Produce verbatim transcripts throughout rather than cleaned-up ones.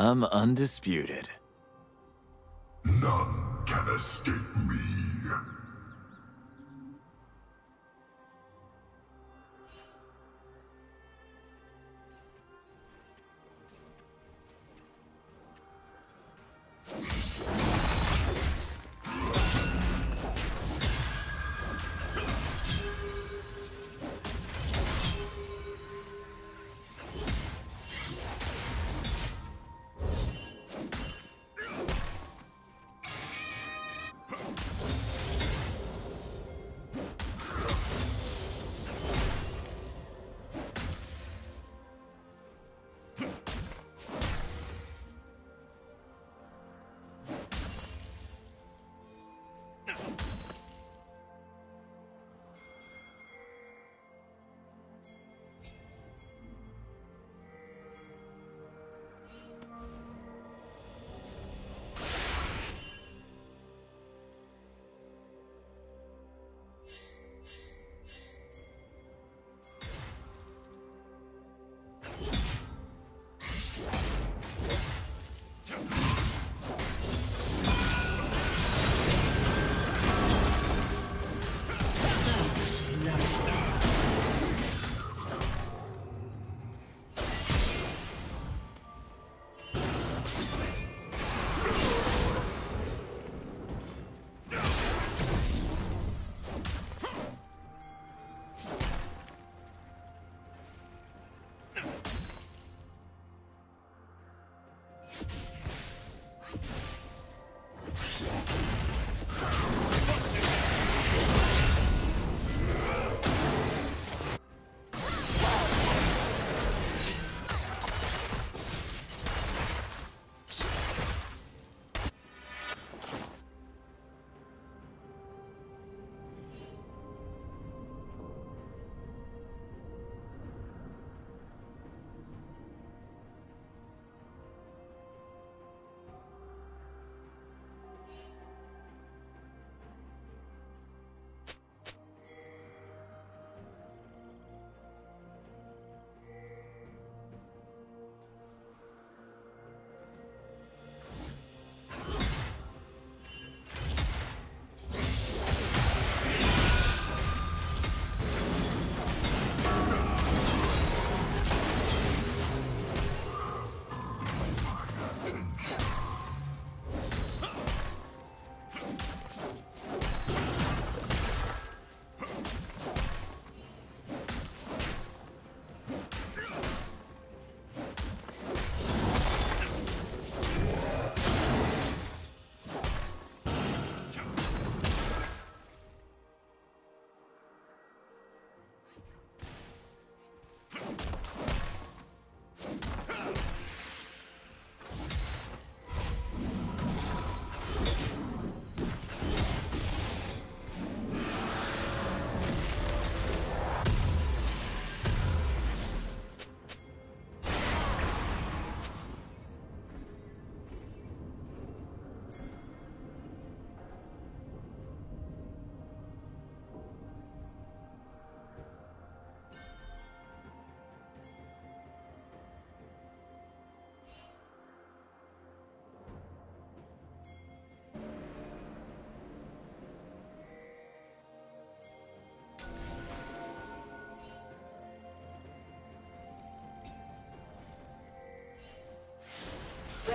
I'm undisputed. None can escape me. The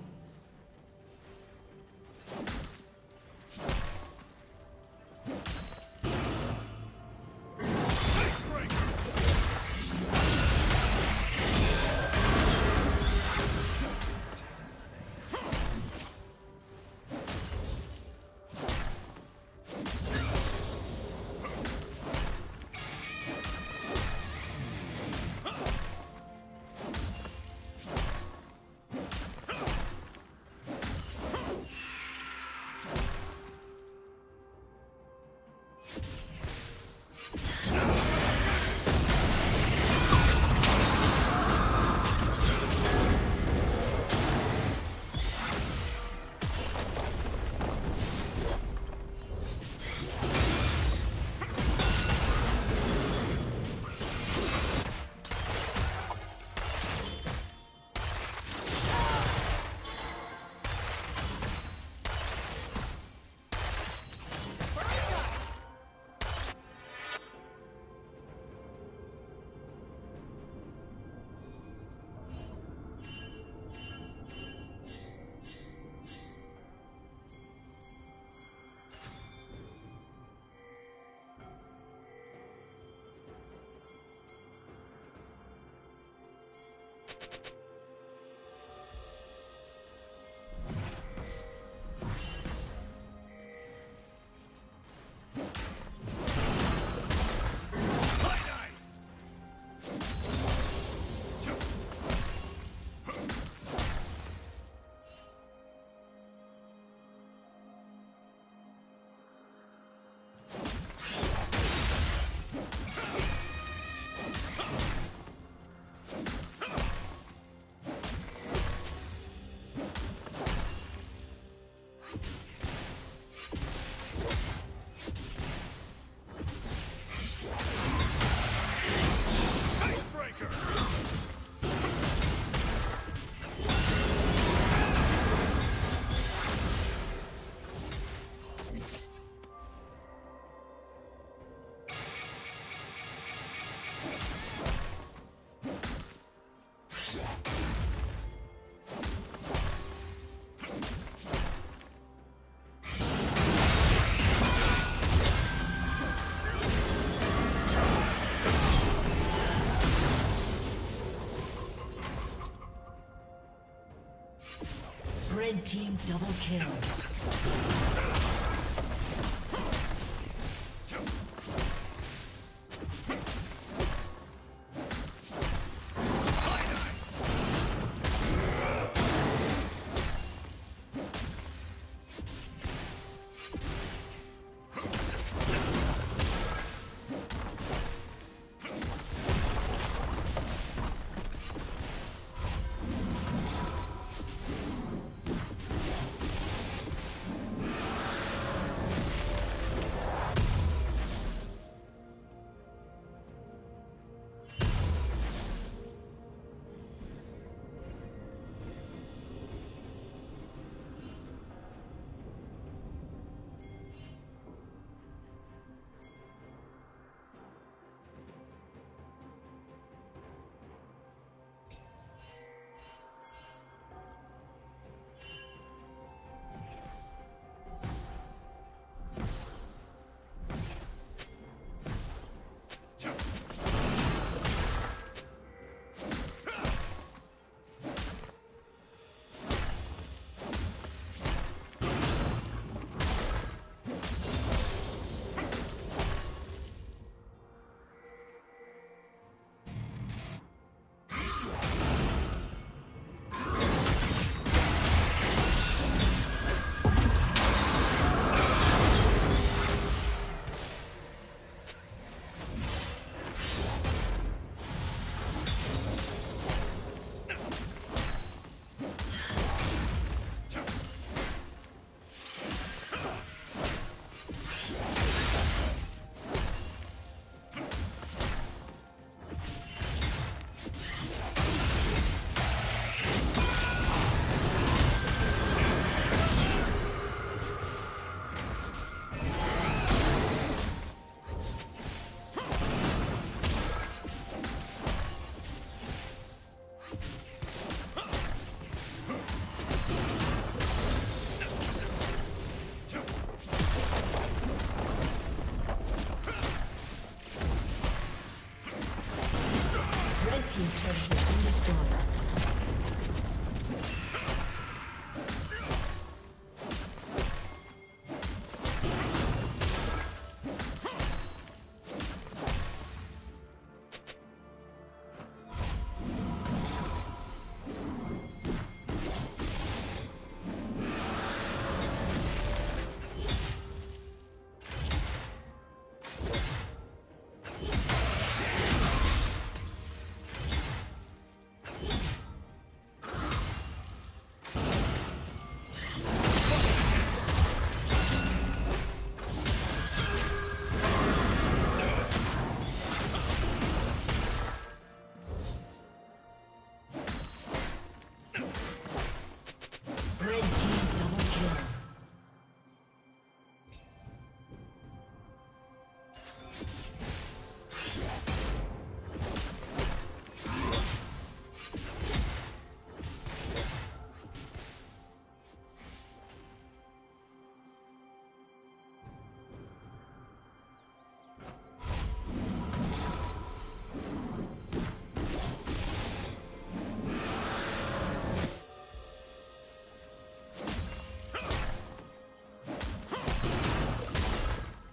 Red team double kill.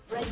The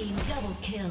team double kill.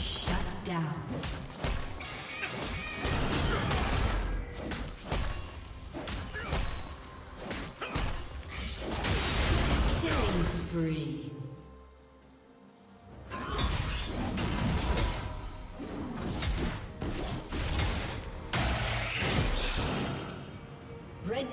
Shut down. Killing spree. Red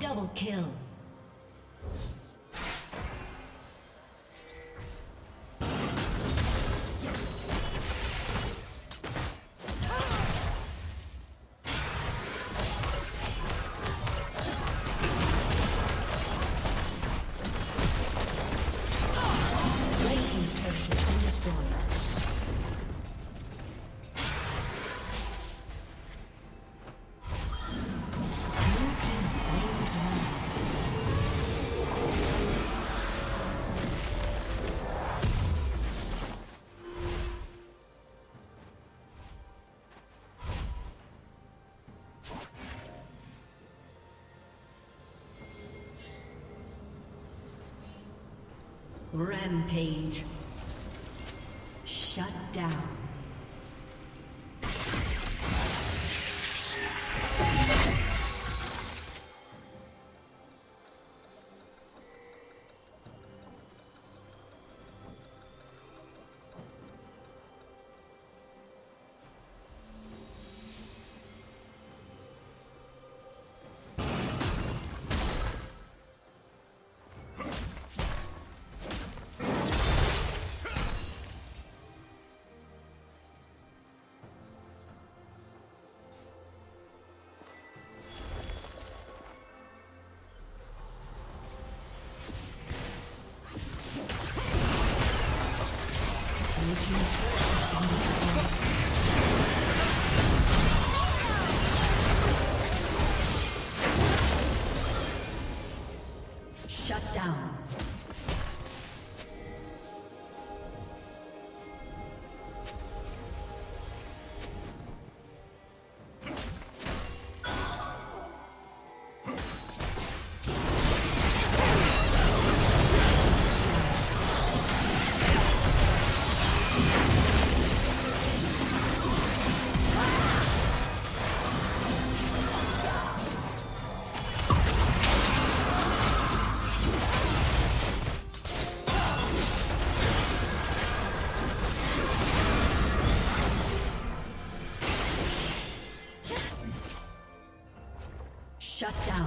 Double kill. Rampage. Shut down. Shut down. Shut down.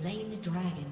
slain the dragon.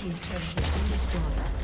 Team's turret has been destroyed.